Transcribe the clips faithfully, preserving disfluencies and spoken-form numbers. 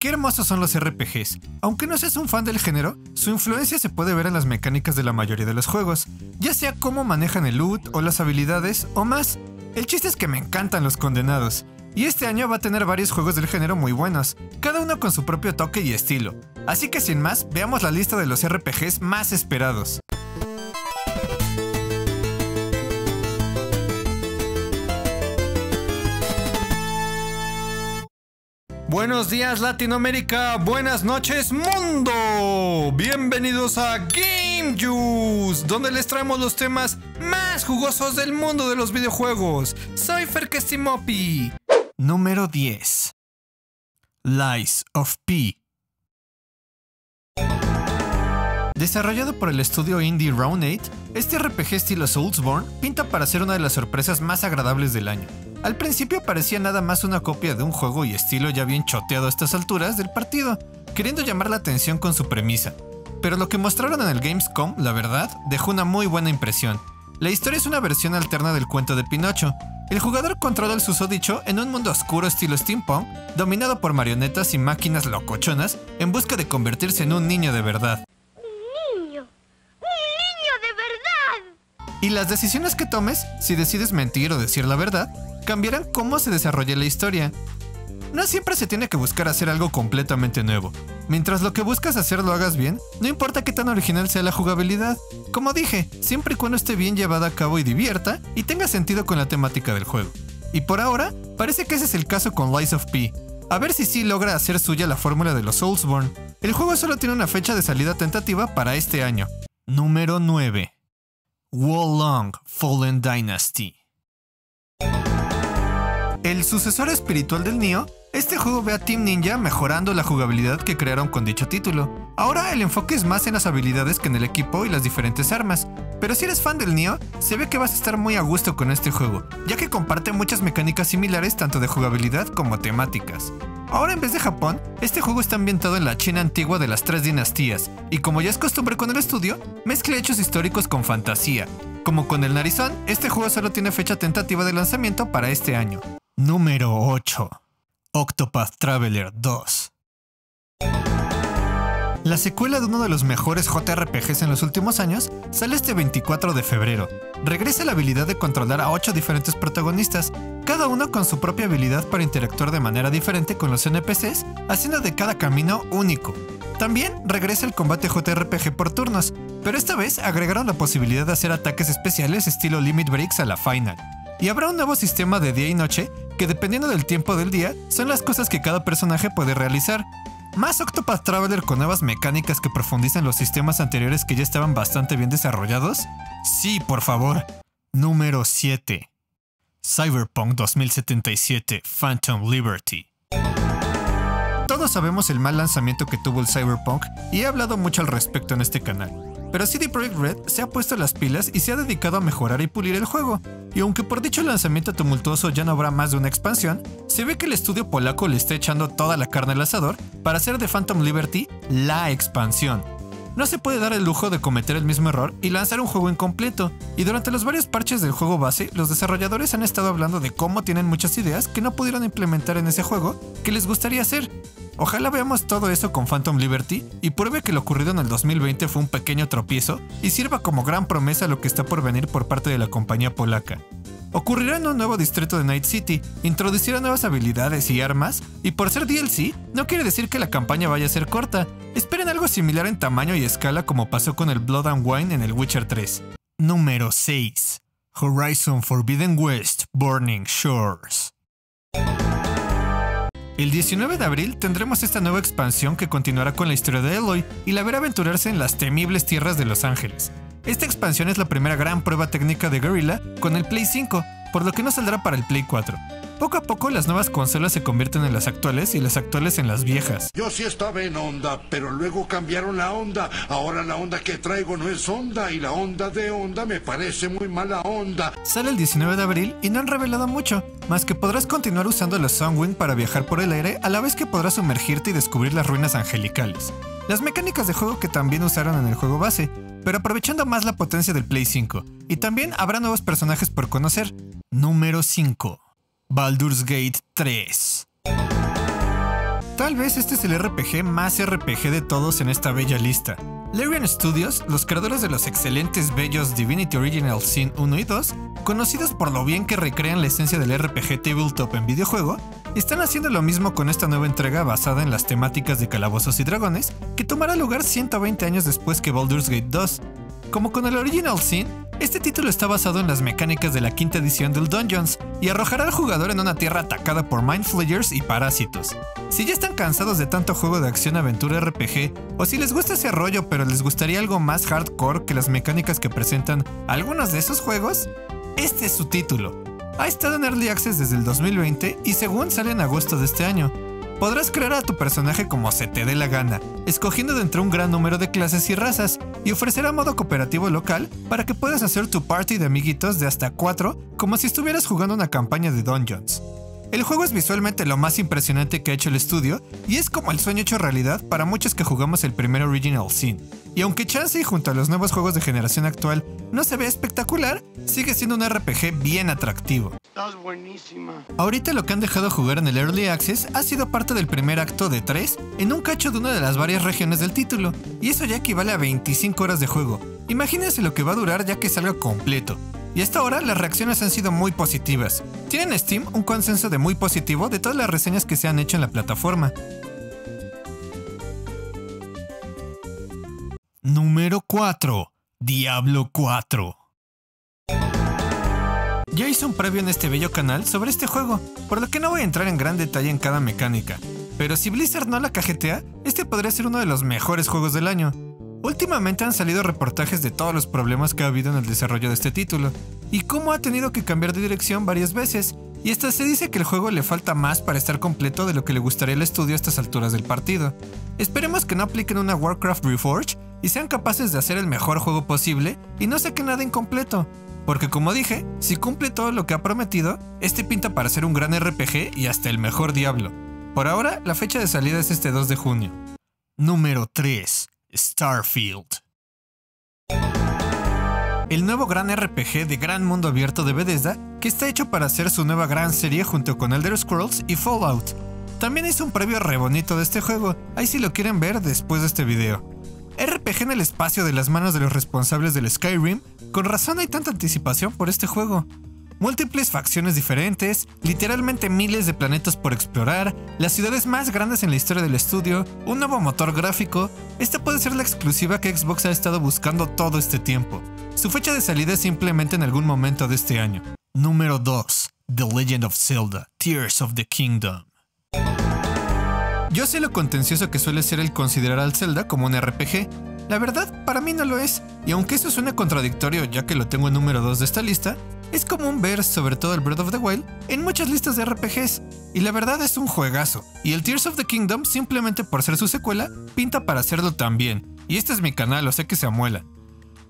Qué hermosos son los R P Gs. Aunque no seas un fan del género, su influencia se puede ver en las mecánicas de la mayoría de los juegos, ya sea cómo manejan el loot o las habilidades o más. El chiste es que me encantan los condenados, y este año va a tener varios juegos del género muy buenos, cada uno con su propio toque y estilo. Así que sin más, veamos la lista de los R P Gs más esperados. Buenos días Latinoamérica, buenas noches mundo, bienvenidos a Game Juice, donde les traemos los temas más jugosos del mundo de los videojuegos. Soy Ferkestimopi. Número diez. Lies of P. Desarrollado por el estudio indie Round ocho, este R P G estilo Soulsborne pinta para ser una de las sorpresas más agradables del año. Al principio parecía nada más una copia de un juego y estilo ya bien choteado a estas alturas del partido, queriendo llamar la atención con su premisa. Pero lo que mostraron en el Gamescom, la verdad, dejó una muy buena impresión. La historia es una versión alterna del cuento de Pinocho. El jugador controla al susodicho en un mundo oscuro estilo steampunk, dominado por marionetas y máquinas locochonas, en busca de convertirse en un niño de verdad. Y las decisiones que tomes, si decides mentir o decir la verdad, cambiarán cómo se desarrolla la historia. No siempre se tiene que buscar hacer algo completamente nuevo. Mientras lo que buscas hacer lo hagas bien, no importa qué tan original sea la jugabilidad. Como dije, siempre y cuando esté bien llevada a cabo y divierta, y tenga sentido con la temática del juego. Y por ahora, parece que ese es el caso con Lies of P. A ver si sí logra hacer suya la fórmula de los Soulsborne. El juego solo tiene una fecha de salida tentativa para este año. Número nueve. Wo Long: Fallen Dynasty. El sucesor espiritual del Nioh, este juego ve a Team Ninja mejorando la jugabilidad que crearon con dicho título. Ahora el enfoque es más en las habilidades que en el equipo y las diferentes armas, pero si eres fan del Nioh, se ve que vas a estar muy a gusto con este juego, ya que comparte muchas mecánicas similares tanto de jugabilidad como temáticas. Ahora en vez de Japón, este juego está ambientado en la China antigua de las tres dinastías, y como ya es costumbre con el estudio, mezcla hechos históricos con fantasía. Como con el narizón, este juego solo tiene fecha tentativa de lanzamiento para este año. Número ocho. Octopath Traveler dos. La secuela de uno de los mejores J R P Gs en los últimos años sale este veinticuatro de febrero. Regresa la habilidad de controlar a ocho diferentes protagonistas, cada uno con su propia habilidad para interactuar de manera diferente con los N P Cs, haciendo de cada camino único. También regresa el combate J R P G por turnos, pero esta vez agregaron la posibilidad de hacer ataques especiales estilo Limit Breaks a la Final. Y habrá un nuevo sistema de día y noche, que dependiendo del tiempo del día, son las cosas que cada personaje puede realizar. Más Octopath Traveler con nuevas mecánicas que profundizan los sistemas anteriores que ya estaban bastante bien desarrollados? Sí, por favor. Número siete. Cyberpunk dos mil setenta y siete Phantom Liberty. Todos sabemos el mal lanzamiento que tuvo el Cyberpunk y he hablado mucho al respecto en este canal. Pero C D Projekt Red se ha puesto las pilas y se ha dedicado a mejorar y pulir el juego, y aunque por dicho lanzamiento tumultuoso ya no habrá más de una expansión, se ve que el estudio polaco le está echando toda la carne al asador para hacer de Phantom Liberty la expansión. No se puede dar el lujo de cometer el mismo error y lanzar un juego incompleto, y durante los varios parches del juego base, los desarrolladores han estado hablando de cómo tienen muchas ideas que no pudieron implementar en ese juego que les gustaría hacer. Ojalá veamos todo eso con Phantom Liberty y pruebe que lo ocurrido en el dos mil veinte fue un pequeño tropiezo y sirva como gran promesa lo que está por venir por parte de la compañía polaca. Ocurrirá en un nuevo distrito de Night City, introducirá nuevas habilidades y armas, y por ser D L C, no quiere decir que la campaña vaya a ser corta. Esperen algo similar en tamaño y escala como pasó con el Blood and Wine en el Witcher tres. Número seis. Horizon Forbidden West Burning Shores. El diecinueve de abril tendremos esta nueva expansión que continuará con la historia de Aloy y la verá aventurarse en las temibles tierras de Los Ángeles. Esta expansión es la primera gran prueba técnica de Guerrilla con el Play cinco, por lo que no saldrá para el Play cuatro. Poco a poco las nuevas consolas se convierten en las actuales y las actuales en las viejas. Yo sí estaba en Honda, pero luego cambiaron la Honda. Ahora la Honda que traigo no es Honda y la Honda de Honda me parece muy mala Honda. Sale el diecinueve de abril y no han revelado mucho, más que podrás continuar usando los Sunwing para viajar por el aire a la vez que podrás sumergirte y descubrir las ruinas angelicales. Las mecánicas de juego que también usaron en el juego base, pero aprovechando más la potencia del Play cinco. Y también habrá nuevos personajes por conocer. Número cinco. Baldur's Gate tres. Tal vez este es el R P G más R P G de todos en esta bella lista. Larian Studios, los creadores de los excelentes bellos Divinity Original Sin uno y dos, conocidos por lo bien que recrean la esencia del R P G tabletop en videojuego, están haciendo lo mismo con esta nueva entrega basada en las temáticas de Calabozos y Dragones, que tomará lugar ciento veinte años después que Baldur's Gate dos. Como con el Original Sin, este título está basado en las mecánicas de la quinta edición del Dungeons y arrojará al jugador en una tierra atacada por Mind Flayers y parásitos. Si ya están cansados de tanto juego de acción-aventura R P G, o si les gusta ese rollo pero les gustaría algo más hardcore que las mecánicas que presentan algunos de esos juegos, este es su título. Ha estado en Early Access desde el dos mil veinte y según sale en agosto de este año. Podrás crear a tu personaje como se te dé la gana, escogiendo de entre un gran número de clases y razas, y ofrecerá modo cooperativo local para que puedas hacer tu party de amiguitos de hasta cuatro como si estuvieras jugando una campaña de Dungeons. El juego es visualmente lo más impresionante que ha hecho el estudio, y es como el sueño hecho realidad para muchos que jugamos el primer Original Sin. Y aunque Chansey junto a los nuevos juegos de generación actual no se ve espectacular, sigue siendo un R P G bien atractivo. Estás buenísima. Ahorita lo que han dejado jugar en el Early Access ha sido parte del primer acto de tres en un cacho de una de las varias regiones del título, y eso ya equivale a veinticinco horas de juego. Imagínense lo que va a durar ya que salga completo. Y hasta ahora las reacciones han sido muy positivas. Tienen en Steam un consenso de muy positivo de todas las reseñas que se han hecho en la plataforma. Número cuatro. Diablo cuatro. Ya hice un previo en este bello canal sobre este juego, por lo que no voy a entrar en gran detalle en cada mecánica, pero si Blizzard no la cajetea, este podría ser uno de los mejores juegos del año. Últimamente han salido reportajes de todos los problemas que ha habido en el desarrollo de este título, y cómo ha tenido que cambiar de dirección varias veces, y hasta se dice que el juego le falta más para estar completo de lo que le gustaría al estudio a estas alturas del partido. Esperemos que no apliquen una Warcraft Reforge, y sean capaces de hacer el mejor juego posible y no saquen nada incompleto, porque como dije, si cumple todo lo que ha prometido, este pinta para ser un gran R P G y hasta el mejor Diablo. Por ahora, la fecha de salida es este dos de junio. Número tres. Starfield. El nuevo gran R P G de gran mundo abierto de Bethesda, que está hecho para hacer su nueva gran serie junto con Elder Scrolls y Fallout. También hice un previo re bonito de este juego, ahí si lo quieren ver después de este video. R P G en el espacio de las manos de los responsables del Skyrim, con razón hay tanta anticipación por este juego. Múltiples facciones diferentes, literalmente miles de planetas por explorar, las ciudades más grandes en la historia del estudio, un nuevo motor gráfico. Esta puede ser la exclusiva que Xbox ha estado buscando todo este tiempo. Su fecha de salida es simplemente en algún momento de este año. Número dos. The Legend of Zelda: Tears of the Kingdom. Yo sé lo contencioso que suele ser el considerar al Zelda como un R P G. La verdad, para mí no lo es, y aunque eso suena contradictorio ya que lo tengo en número dos de esta lista, es común ver, sobre todo el Breath of the Wild, en muchas listas de R P Gs, y la verdad es un juegazo, y el Tears of the Kingdom, simplemente por ser su secuela, pinta para hacerlo también, y este es mi canal, o sea que se amuela.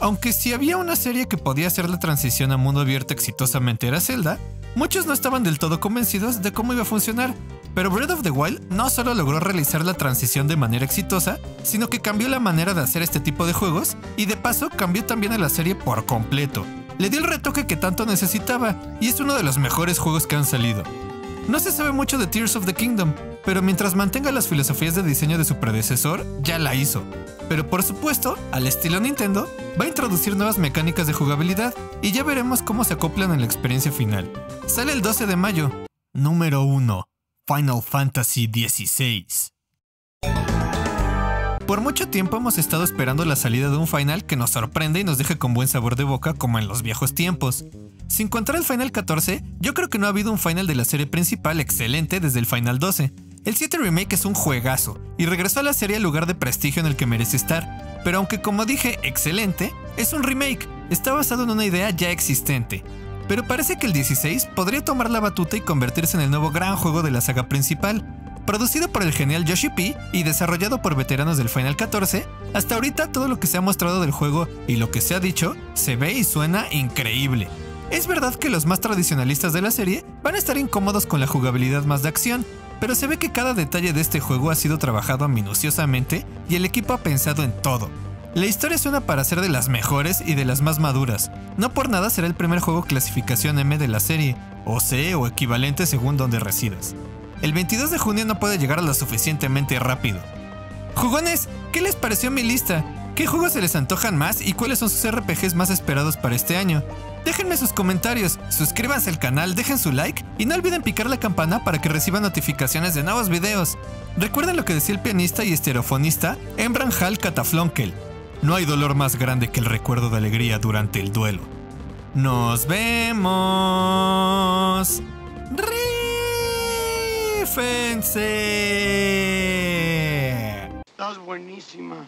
Aunque si había una serie que podía hacer la transición a mundo abierto exitosamente era Zelda, muchos no estaban del todo convencidos de cómo iba a funcionar. Pero Breath of the Wild no solo logró realizar la transición de manera exitosa, sino que cambió la manera de hacer este tipo de juegos, y de paso cambió también a la serie por completo. Le dio el retoque que tanto necesitaba, y es uno de los mejores juegos que han salido. No se sabe mucho de Tears of the Kingdom, pero mientras mantenga las filosofías de diseño de su predecesor, ya la hizo. Pero por supuesto, al estilo Nintendo, va a introducir nuevas mecánicas de jugabilidad, y ya veremos cómo se acoplan en la experiencia final. Sale el doce de mayo. Número uno. Final Fantasy dieciséis. Por mucho tiempo hemos estado esperando la salida de un final que nos sorprende y nos deje con buen sabor de boca como en los viejos tiempos. Sin contar el Final catorce, yo creo que no ha habido un final de la serie principal excelente desde el Final doce. El siete Remake es un juegazo, y regresó a la serie al lugar de prestigio en el que merece estar, pero aunque como dije, excelente, es un remake, está basado en una idea ya existente. Pero parece que el dieciséis podría tomar la batuta y convertirse en el nuevo gran juego de la saga principal. Producido por el genial Yoshi P y desarrollado por veteranos del Final catorce, hasta ahorita todo lo que se ha mostrado del juego y lo que se ha dicho, se ve y suena increíble. Es verdad que los más tradicionalistas de la serie van a estar incómodos con la jugabilidad más de acción, pero se ve que cada detalle de este juego ha sido trabajado minuciosamente y el equipo ha pensado en todo. La historia suena para ser de las mejores y de las más maduras, no por nada será el primer juego clasificación eme de la serie, o ce o equivalente según donde residas. el veintidós de junio no puede llegar lo suficientemente rápido. Jugones, ¿qué les pareció mi lista? ¿Qué juegos se les antojan más y cuáles son sus R P Gs más esperados para este año? Déjenme sus comentarios, suscríbanse al canal, dejen su like y no olviden picar la campana para que reciban notificaciones de nuevos videos. Recuerden lo que decía el pianista y estereofonista Embranhal Cataflonkel: no hay dolor más grande que el recuerdo de alegría durante el duelo. ¡Nos vemos! ¡Rífense! Estás buenísima.